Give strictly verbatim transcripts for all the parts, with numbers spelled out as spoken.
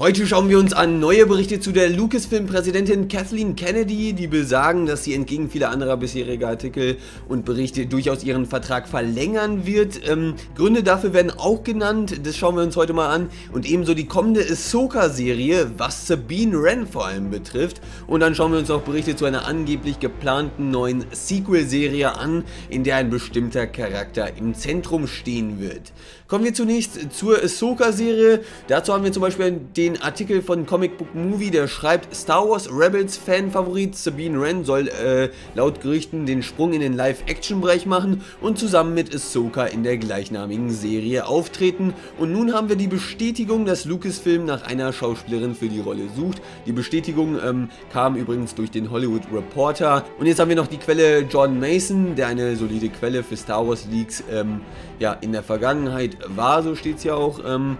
Heute schauen wir uns an neue Berichte zu der Lucasfilm-Präsidentin Kathleen Kennedy, die besagen, dass sie entgegen vieler anderer bisheriger Artikel und Berichte durchaus ihren Vertrag verlängern wird. Ähm, Gründe dafür werden auch genannt, das schauen wir uns heute mal an. Und ebenso die kommende Ahsoka-Serie, was Sabine Wren vor allem betrifft. Und dann schauen wir uns auch Berichte zu einer angeblich geplanten neuen Sequel-Serie an, in der ein bestimmter Charakter im Zentrum stehen wird. Kommen wir zunächst zur Ahsoka-Serie. Dazu haben wir zum Beispiel den Den Artikel von Comic Book Movie, der schreibt, Star Wars Rebels Fan-Favorit Sabine Wren soll äh, laut Gerüchten den Sprung in den Live-Action-Bereich machen und zusammen mit Ahsoka in der gleichnamigen Serie auftreten. Und nun haben wir die Bestätigung, dass Lucasfilm nach einer Schauspielerin für die Rolle sucht. Die Bestätigung ähm, kam übrigens durch den Hollywood Reporter. Und jetzt haben wir noch die Quelle Jordan Mason, der eine solide Quelle für Star Wars Leaks ähm, ja, in der Vergangenheit war, so steht es ja auch. Ähm,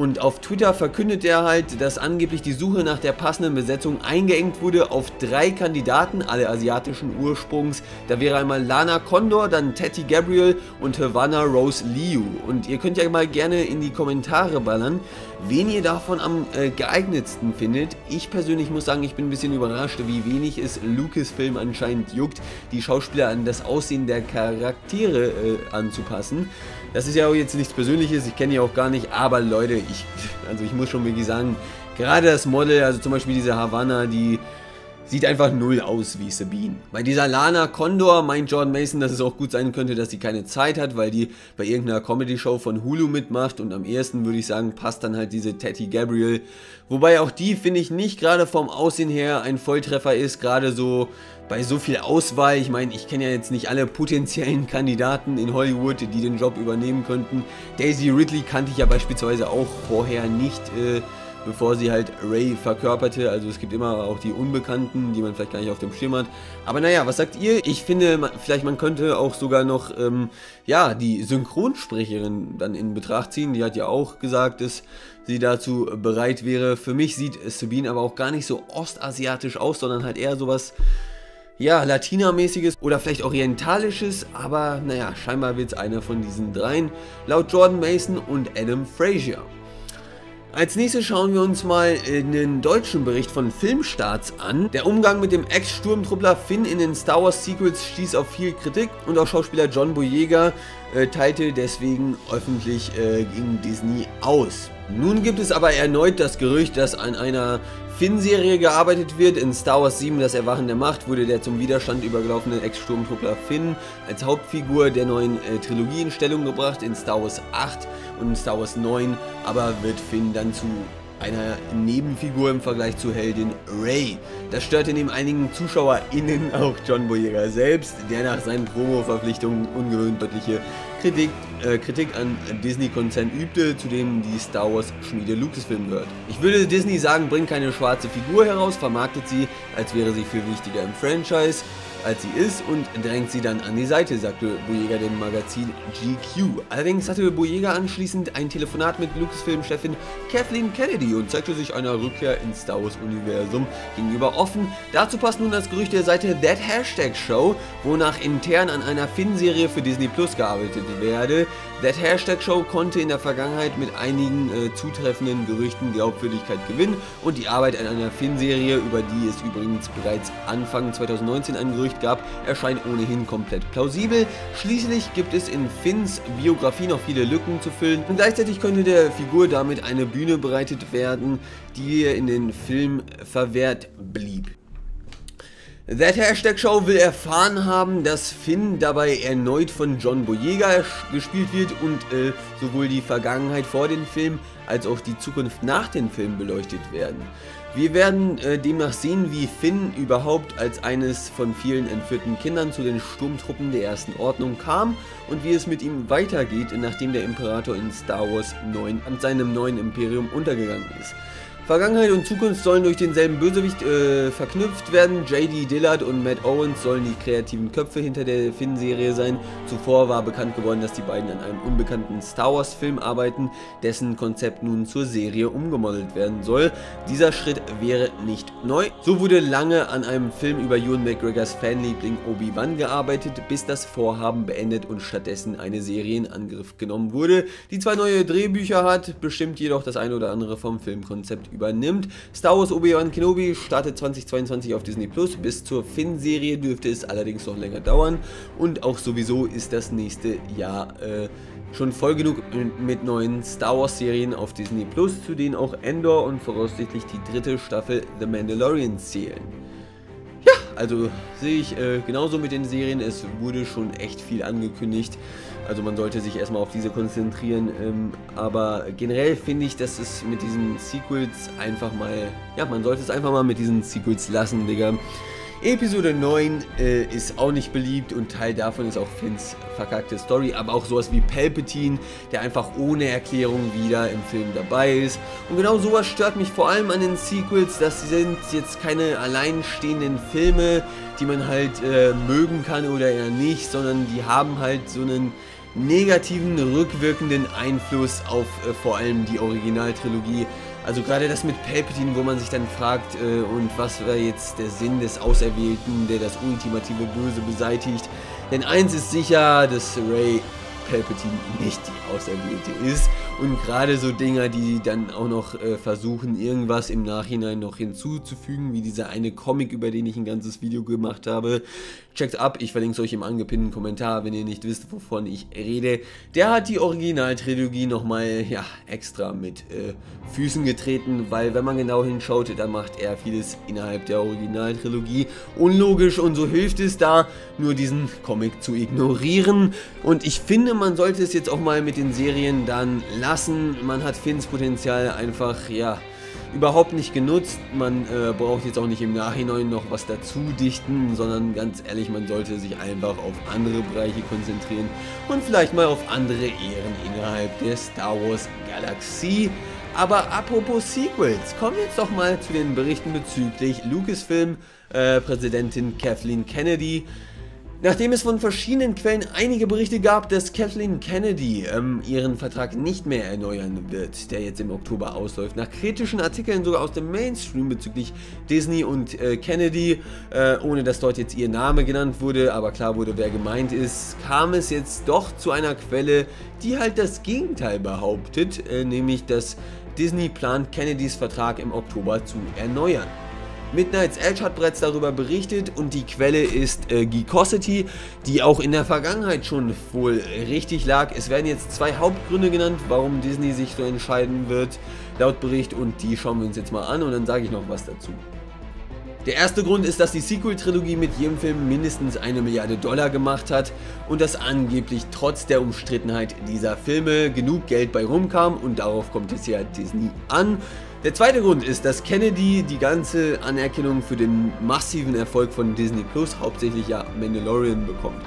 Und auf Twitter verkündet er halt, dass angeblich die Suche nach der passenden Besetzung eingeengt wurde auf drei Kandidaten, alle asiatischen Ursprungs. Da wäre einmal Lana Condor, dann Tati Gabrielle und Havana Rose Liu. Und ihr könnt ja mal gerne in die Kommentare ballern, wen ihr davon am äh, geeignetsten findet. Ich persönlich muss sagen, ich bin ein bisschen überrascht, wie wenig es Lucasfilm anscheinend juckt, die Schauspieler an das Aussehen der Charaktere äh, anzupassen. Das ist ja auch jetzt nichts Persönliches, ich kenne die auch gar nicht, aber Leute, ich, also ich muss schon wirklich sagen, gerade das Model, also zum Beispiel diese Havana, die sieht einfach null aus wie Sabine. Bei dieser Lana Condor meint John Mason, dass es auch gut sein könnte, dass sie keine Zeit hat, weil die bei irgendeiner Comedy-Show von Hulu mitmacht, und am ersten würde ich sagen, passt dann halt diese Tati Gabrielle. Wobei auch die, finde ich, nicht gerade vom Aussehen her ein Volltreffer ist, gerade so bei so viel Auswahl. Ich meine, ich kenne ja jetzt nicht alle potenziellen Kandidaten in Hollywood, die den Job übernehmen könnten. Daisy Ridley kannte ich ja beispielsweise auch vorher nicht, äh, bevor sie halt Rey verkörperte. Also es gibt immer auch die Unbekannten, die man vielleicht gar nicht auf dem Schirm hat. Aber naja, was sagt ihr? Ich finde, man, vielleicht man könnte auch sogar noch, ähm, ja, die Synchronsprecherin dann in Betracht ziehen. Die hat ja auch gesagt, dass sie dazu bereit wäre. Für mich sieht Sabine aber auch gar nicht so ostasiatisch aus, sondern halt eher sowas, ja, Latinamäßiges oder vielleicht Orientalisches, aber naja, scheinbar wird es einer von diesen dreien, laut Jordan Mason und Adam Frazier. Als nächstes schauen wir uns mal einen deutschen Bericht von Filmstarts an. Der Umgang mit dem Ex-Sturmtruppler Finn in den Star Wars Sequels stieß auf viel Kritik, und auch Schauspieler John Boyega äh, teilte deswegen öffentlich äh, gegen Disney aus. Nun gibt es aber erneut das Gerücht, dass an einer Finn-Serie gearbeitet wird. In Star Wars sieben, das Erwachen der Macht, wurde der zum Widerstand übergelaufene Ex-Sturmtruppler Finn als Hauptfigur der neuen äh, Trilogie in Stellung gebracht. In Star Wars acht und in Star Wars neun aber wird Finn dann zu einer Nebenfigur im Vergleich zur Heldin Rey. Das störte neben einigen ZuschauerInnen auch John Boyega selbst, der nach seinen Promo-Verpflichtungen ungewöhnliche Kritik, äh, Kritik an Disney-Konzern übte, zu dem die Star Wars-Schmiede Lucasfilm gehört. Ich würde Disney sagen, bringt keine schwarze Figur heraus, vermarktet sie, als wäre sie viel wichtiger im Franchise, als sie ist, und drängt sie dann an die Seite, sagte Boyega dem Magazin G Q. Allerdings hatte Boyega anschließend ein Telefonat mit Lucasfilm-Chefin Kathleen Kennedy und zeigte sich einer Rückkehr ins Star Wars-Universum gegenüber offen. Dazu passt nun das Gerücht der Seite That Hashtag Show, wonach intern an einer Finn-Serie für Disney Plus gearbeitet werde. That Hashtag Show konnte in der Vergangenheit mit einigen äh, zutreffenden Gerüchten Glaubwürdigkeit gewinnen, und die Arbeit an einer Finn-Serie, über die es übrigens bereits Anfang zweitausendneunzehn ein Gerücht gab, erscheint ohnehin komplett plausibel. Schließlich gibt es in Finns Biografie noch viele Lücken zu füllen, und gleichzeitig könnte der Figur damit eine Bühne bereitet werden, die in den Film verwehrt blieb. That Hashtag Show will erfahren haben, dass Finn dabei erneut von John Boyega gespielt wird und äh, sowohl die Vergangenheit vor dem Film als auch die Zukunft nach dem Film beleuchtet werden. Wir werden äh, demnach sehen, wie Finn überhaupt als eines von vielen entführten Kindern zu den Sturmtruppen der Ersten Ordnung kam und wie es mit ihm weitergeht, nachdem der Imperator in Star Wars neun an seinem neuen Imperium untergegangen ist. Vergangenheit und Zukunft sollen durch denselben Bösewicht äh, verknüpft werden. J D. Dillard und Matt Owens sollen die kreativen Köpfe hinter der Finn-Serie sein. Zuvor war bekannt geworden, dass die beiden an einem unbekannten Star Wars-Film arbeiten, dessen Konzept nun zur Serie umgemodelt werden soll. Dieser Schritt wäre nicht neu. So wurde lange an einem Film über Ewan McGregors Fanliebling Obi-Wan gearbeitet, bis das Vorhaben beendet und stattdessen eine Serie in Angriff genommen wurde, die zwei neue Drehbücher hat, bestimmt jedoch das eine oder andere vom Filmkonzept übernimmt. Star Wars Obi-Wan Kenobi startet zweitausendzweiundzwanzig auf Disney Plus. Bis zur Finn-Serie dürfte es allerdings noch länger dauern und auch sowieso ist das nächste Jahr äh, schon voll genug mit neuen Star Wars Serien auf Disney Plus, zu denen auch Andor und voraussichtlich die dritte Staffel The Mandalorian zählen. Ja, also sehe ich äh, genauso mit den Serien, es wurde schon echt viel angekündigt, also man sollte sich erstmal auf diese konzentrieren, ähm, aber generell finde ich, dass es mit diesen Sequels einfach mal, ja man sollte es einfach mal mit diesen Sequels lassen, Digga. Episode neun äh, ist auch nicht beliebt und Teil davon ist auch Finns verkackte Story, aber auch sowas wie Palpatine, der einfach ohne Erklärung wieder im Film dabei ist. Und genau sowas stört mich vor allem an den Sequels, das sind jetzt keine alleinstehenden Filme, die man halt äh, mögen kann oder eher nicht, sondern die haben halt so einen negativen, rückwirkenden Einfluss auf äh, vor allem die Originaltrilogie. Also gerade das mit Palpatine, wo man sich dann fragt, äh, und was war jetzt der Sinn des Auserwählten, der das ultimative Böse beseitigt. Denn eins ist sicher, dass Rey Palpatine nicht die Auserwählte ist. Und gerade so Dinger, die dann auch noch äh, versuchen, irgendwas im Nachhinein noch hinzuzufügen, wie dieser eine Comic, über den ich ein ganzes Video gemacht habe. Checkt ab, ich verlinke es euch im angepinnten Kommentar, wenn ihr nicht wisst, wovon ich rede. Der hat die Originaltrilogie nochmal, ja, extra mit äh, Füßen getreten, weil wenn man genau hinschaut, dann macht er vieles innerhalb der Originaltrilogie unlogisch und so hilft es da, nur diesen Comic zu ignorieren. Und ich finde, man sollte es jetzt auch mal mit den Serien dann lassen. Man hat Finns Potenzial einfach, ja, überhaupt nicht genutzt. Man äh, braucht jetzt auch nicht im Nachhinein noch was dazu dichten, sondern ganz ehrlich, man sollte sich einfach auf andere Bereiche konzentrieren und vielleicht mal auf andere Ehren innerhalb der Star Wars Galaxie. Aber apropos Sequels, kommen wir jetzt doch mal zu den Berichten bezüglich Lucasfilm, äh, Präsidentin Kathleen Kennedy. Nachdem es von verschiedenen Quellen einige Berichte gab, dass Kathleen Kennedy ähm, ihren Vertrag nicht mehr erneuern wird, der jetzt im Oktober ausläuft, nach kritischen Artikeln sogar aus dem Mainstream bezüglich Disney und äh, Kennedy, äh, ohne dass dort jetzt ihr Name genannt wurde, aber klar wurde, wer gemeint ist, kam es jetzt doch zu einer Quelle, die halt das Gegenteil behauptet, äh, nämlich dass Disney plant, Kennedys Vertrag im Oktober zu erneuern. Midnight's Edge hat bereits darüber berichtet und die Quelle ist äh, Geekosity, die auch in der Vergangenheit schon wohl richtig lag. Es werden jetzt zwei Hauptgründe genannt, warum Disney sich so entscheiden wird, laut Bericht, und die schauen wir uns jetzt mal an und dann sage ich noch was dazu. Der erste Grund ist, dass die Sequel-Trilogie mit jedem Film mindestens eine Milliarde Dollar gemacht hat und dass angeblich trotz der Umstrittenheit dieser Filme genug Geld bei rumkam und darauf kommt es ja Disney an. Der zweite Grund ist, dass Kennedy die ganze Anerkennung für den massiven Erfolg von Disney Plus, hauptsächlich ja Mandalorian, bekommt.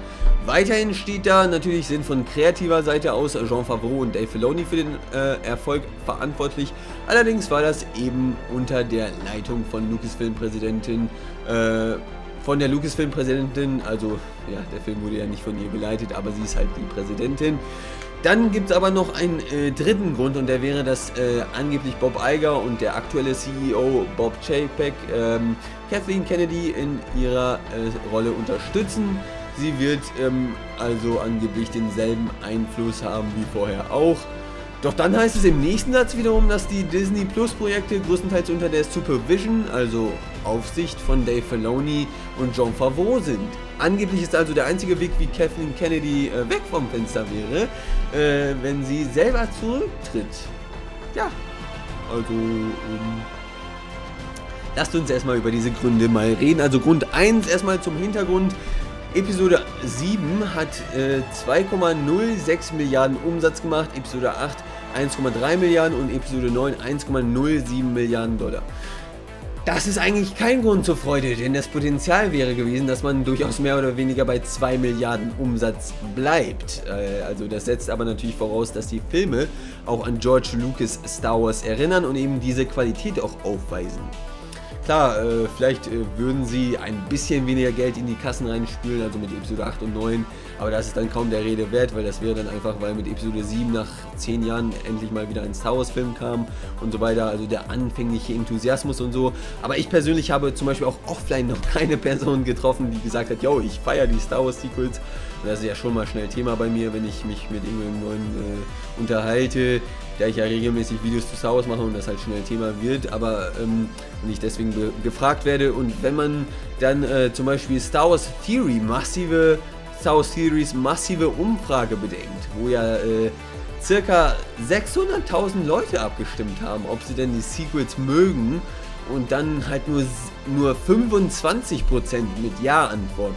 Weiterhin steht da, natürlich sind von kreativer Seite aus John Favreau und Dave Filoni für den äh, Erfolg verantwortlich. Allerdings war das eben unter der Leitung von Lucasfilm-Präsidentin, äh, von der Lucasfilm-Präsidentin, also ja, der Film wurde ja nicht von ihr geleitet, aber sie ist halt die Präsidentin. Dann gibt es aber noch einen äh, dritten Grund und der wäre, dass äh, angeblich Bob Iger und der aktuelle C E O Bob Chapek ähm, Kathleen Kennedy in ihrer äh, Rolle unterstützen. Sie wird ähm, also angeblich denselben Einfluss haben wie vorher auch. Doch dann heißt es im nächsten Satz wiederum, dass die Disney Plus Projekte größtenteils unter der Supervision, also Aufsicht von Dave Filoni und John Favreau sind. Angeblich ist also der einzige Weg, wie Kathleen Kennedy äh, weg vom Fenster wäre, äh, wenn sie selber zurücktritt. Ja, also ähm, lasst uns erstmal über diese Gründe mal reden. Also Grund eins erstmal zum Hintergrund. Episode sieben hat äh, zwei Komma null sechs Milliarden Umsatz gemacht, Episode acht eins Komma drei Milliarden und Episode neun eins Komma null sieben Milliarden Dollar. Das ist eigentlich kein Grund zur Freude, denn das Potenzial wäre gewesen, dass man durchaus mehr oder weniger bei zwei Milliarden Umsatz bleibt. Äh, also das setzt aber natürlich voraus, dass die Filme auch an George Lucas Star Wars erinnern und eben diese Qualität auch aufweisen. Klar, äh, vielleicht äh, würden sie ein bisschen weniger Geld in die Kassen reinspülen, also mit Episode acht und neun, aber das ist dann kaum der Rede wert, weil das wäre dann einfach, weil mit Episode sieben nach zehn Jahren endlich mal wieder ein Star Wars Film kam und so weiter, also der anfängliche Enthusiasmus und so. Aber ich persönlich habe zum Beispiel auch offline noch keine Person getroffen, die gesagt hat, yo, ich feiere die Star Wars Sequels. Und das ist ja schon mal schnell Thema bei mir, wenn ich mich mit irgendeinem neuen äh, unterhalte, da ich ja regelmäßig Videos zu Star Wars mache und das halt schnell Thema wird, aber ähm, und ich deswegen gefragt werde. Und wenn man dann äh, zum Beispiel Star Wars Theory, massive Star Wars Theories, massive Umfrage bedenkt, wo ja äh, circa sechshunderttausend Leute abgestimmt haben, ob sie denn die Sequels mögen, und dann halt nur, nur fünfundzwanzig Prozent mit Ja antworten.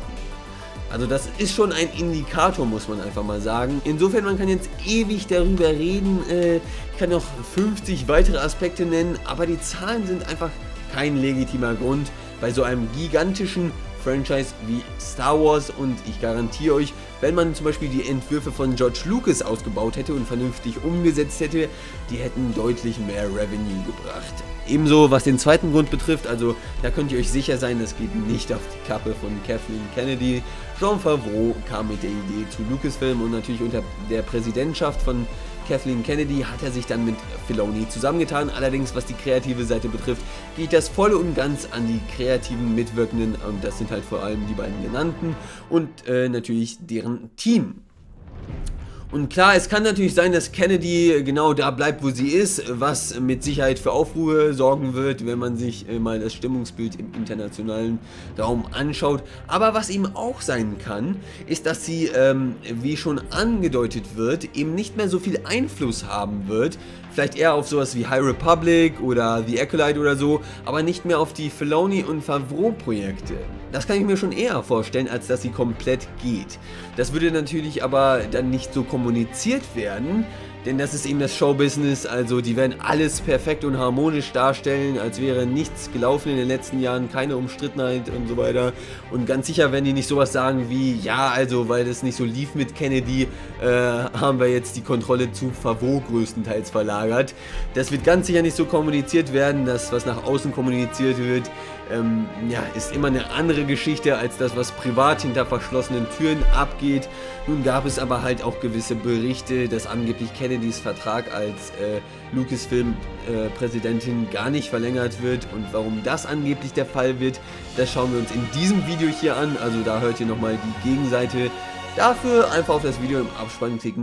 Also das ist schon ein Indikator, muss man einfach mal sagen. Insofern, man kann jetzt ewig darüber reden, äh, ich kann noch fünfzig weitere Aspekte nennen, aber die Zahlen sind einfach kein legitimer Grund bei so einem gigantischen Franchise wie Star Wars. Und ich garantiere euch, wenn man zum Beispiel die Entwürfe von George Lucas ausgebaut hätte und vernünftig umgesetzt hätte, die hätten deutlich mehr Revenue gebracht. Ebenso was den zweiten Grund betrifft, also da könnt ihr euch sicher sein, das geht nicht auf die Kappe von Kathleen Kennedy. John Favreau kam mit der Idee zu Lucasfilm, und natürlich unter der Präsidentschaft von Kathleen Kennedy hat er sich dann mit Filoni zusammengetan. Allerdings, was die kreative Seite betrifft, geht das voll und ganz an die kreativen Mitwirkenden, und das sind halt vor allem die beiden genannten und äh, natürlich deren Team. Und klar, es kann natürlich sein, dass Kennedy genau da bleibt, wo sie ist, was mit Sicherheit für Aufruhr sorgen wird, wenn man sich mal das Stimmungsbild im internationalen Raum anschaut. Aber was eben auch sein kann, ist, dass sie, ähm, wie schon angedeutet wird, eben nicht mehr so viel Einfluss haben wird. Vielleicht eher auf sowas wie High Republic oder The Acolyte oder so, aber nicht mehr auf die Filoni- und Favreau-Projekte. Das kann ich mir schon eher vorstellen, als dass sie komplett geht. Das würde natürlich aber dann nicht so kommuniziert werden, denn das ist eben das Showbusiness, also die werden alles perfekt und harmonisch darstellen, als wäre nichts gelaufen in den letzten Jahren, keine Umstrittenheit und so weiter. Und ganz sicher werden die nicht sowas sagen wie, ja, also weil das nicht so lief mit Kennedy, äh, haben wir jetzt die Kontrolle zu Favreau größtenteils verlagert. Das wird ganz sicher nicht so kommuniziert werden. Das, was nach außen kommuniziert wird, ähm, ja, ist immer eine andere Geschichte als das, was privat hinter verschlossenen Türen abgeht. Nun gab es aber halt auch gewisse Berichte, dass angeblich Kennedys Vertrag als äh, Lucasfilm-Präsidentin äh, gar nicht verlängert wird, und warum das angeblich der Fall wird, das schauen wir uns in diesem Video hier an. Also da hört ihr nochmal die Gegenseite. Dafür einfach auf das Video im Abspann klicken.